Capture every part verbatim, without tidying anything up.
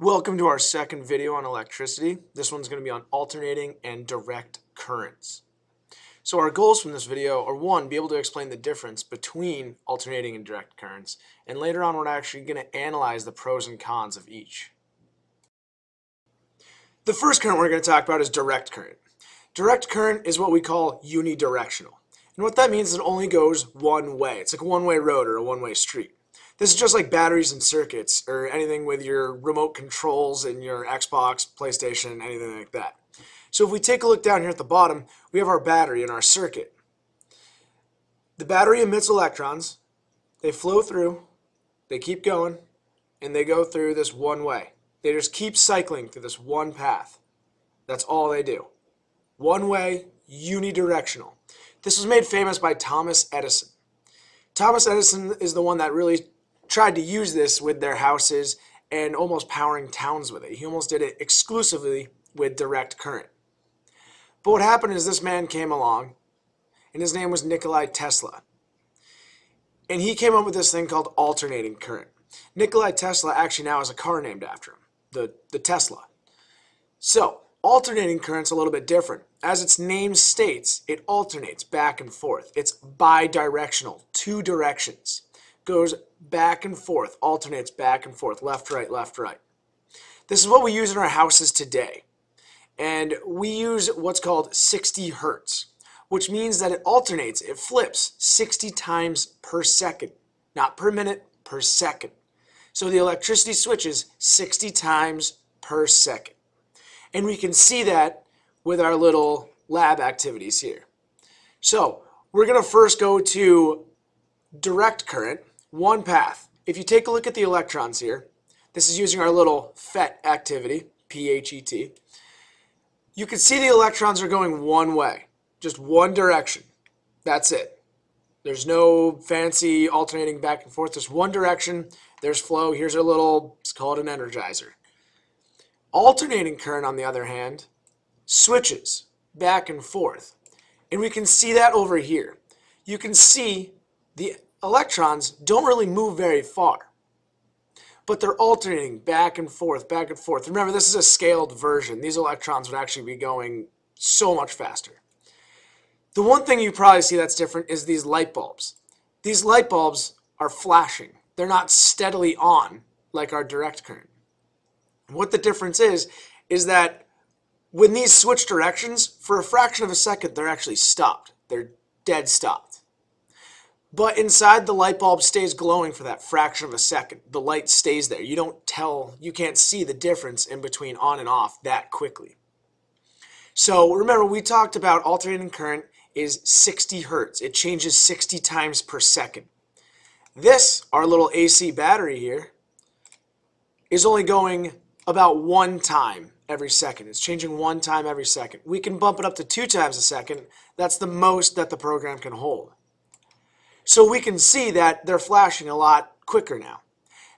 Welcome to our second video on electricity. This one's going to be on alternating and direct currents. So our goals from this video are, one, be able to explain the difference between alternating and direct currents, and later on we're actually going to analyze the pros and cons of each. The first current we're going to talk about is direct current. Direct current is what we call unidirectional, and what that means is it only goes one way. It's like a one-way road or a one-way street. This is just like batteries and circuits, or anything with your remote controls and your Xbox, PlayStation, anything like that. So if we take a look down here at the bottom, we have our battery and our circuit. The battery emits electrons, they flow through, they keep going, and they go through this one way. They just keep cycling through this one path. That's all they do. One way, unidirectional. This was made famous by Thomas Edison. Thomas Edison is the one that really tried to use this with their houses and almost powering towns with it. He almost did it exclusively with direct current. But what happened is this man came along, and his name was Nikola Tesla. And he came up with this thing called alternating current. Nikola Tesla actually now has a car named after him, the, the Tesla. So alternating current's a little bit different. As its name states, it alternates back and forth. It's bidirectional, two directions. Goes back and forth, alternates back and forth, left, right, left, right. This is what we use in our houses today. And we use what's called sixty hertz, which means that it alternates, it flips sixty times per second, not per minute, per second. So the electricity switches sixty times per second. And we can see that with our little lab activities here. So we're going to first go to direct current, one path. If you take a look at the electrons here, this is using our little P H E T activity, P H E T. You can see the electrons are going one way, just one direction. That's it. There's no fancy alternating back and forth. There's one direction. There's flow. Here's our little, it's called an energizer. Alternating current, on the other hand, switches back and forth. And we can see that over here. You can see the electrons don't really move very far, but they're alternating back and forth, back and forth. Remember, this is a scaled version. These electrons would actually be going so much faster. The one thing you probably see that's different is these light bulbs. These light bulbs are flashing. They're not steadily on like our direct current. What the difference is, is that when these switch directions, for a fraction of a second, they're actually stopped. They're dead stopped. But inside, the light bulb stays glowing for that fraction of a second. The light stays there. You don't tell, you can't see the difference in between on and off that quickly. So remember, we talked about alternating current is sixty hertz. It changes sixty times per second. This, our little A C battery here, is only going about one time every second. It's changing one time every second. We can bump it up to two times a second. That's the most that the program can hold. So we can see that they're flashing a lot quicker now.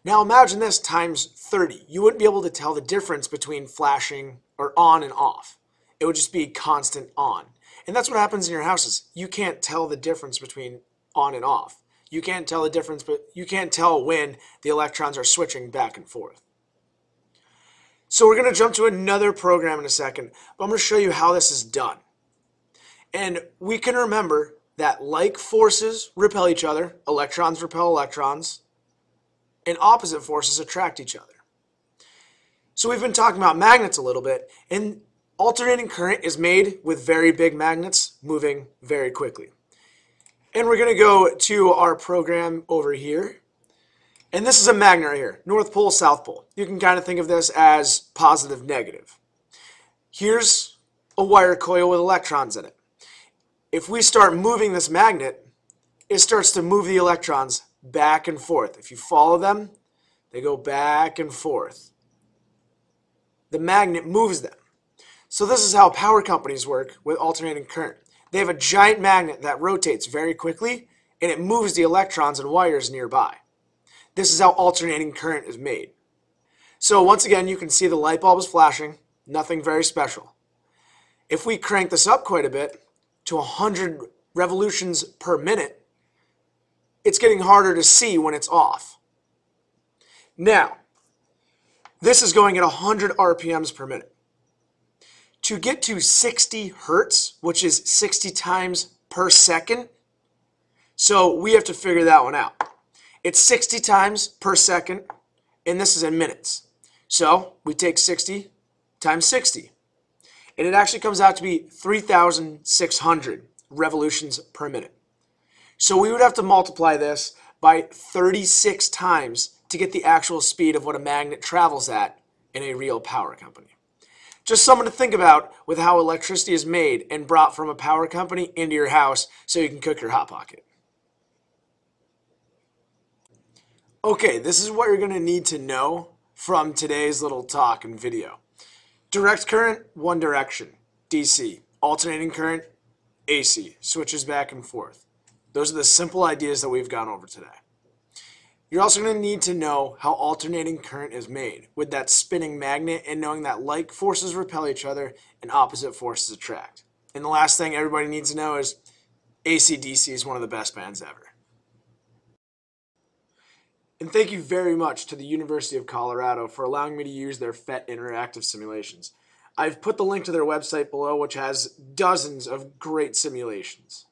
Now imagine this times thirty. You wouldn't be able to tell the difference between flashing or on and off. It would just be constant on. And that's what happens in your houses. You can't tell the difference between on and off. You can't tell the difference, but you can't tell when the electrons are switching back and forth. So we're going to jump to another program in a second, but I'm going to show you how this is done. And we can remember that like forces repel each other, electrons repel electrons, and opposite forces attract each other. So we've been talking about magnets a little bit, and alternating current is made with very big magnets moving very quickly. And we're going to go to our program over here. And this is a magnet right here, North Pole, South Pole. You can kind of think of this as positive, negative. Here's a wire coil with electrons in it. If we start moving this magnet, it starts to move the electrons back and forth. If you follow them, they go back and forth. The magnet moves them. So this is how power companies work with alternating current. They have a giant magnet that rotates very quickly, and it moves the electrons and wires nearby. This is how alternating current is made. So once again, you can see the light bulb is flashing, nothing very special. If we crank this up quite a bit to one hundred revolutions per minute, it's getting harder to see when it's off. Now, This is going at one hundred R P Ms per minute. To get to sixty hertz, which is sixty times per second, so we have to figure that one out. It's sixty times per second, and this is in minutes. So we take sixty times sixty, and it actually comes out to be three thousand six hundred revolutions per minute. So we would have to multiply this by thirty-six times to get the actual speed of what a magnet travels at in a real power company. Just something to think about with how electricity is made and brought from a power company into your house so you can cook your Hot Pocket. Okay, this is what you're going to need to know from today's little talk and video. Direct current, one direction, D C. Alternating current, A C. Switches back and forth. Those are the simple ideas that we've gone over today. You're also going to need to know how alternating current is made with that spinning magnet and knowing that like forces repel each other and opposite forces attract. And the last thing everybody needs to know is A C D C is one of the best bands ever. And thank you very much to the University of Colorado for allowing me to use their PhET interactive simulations. I've put the link to their website below, which has dozens of great simulations.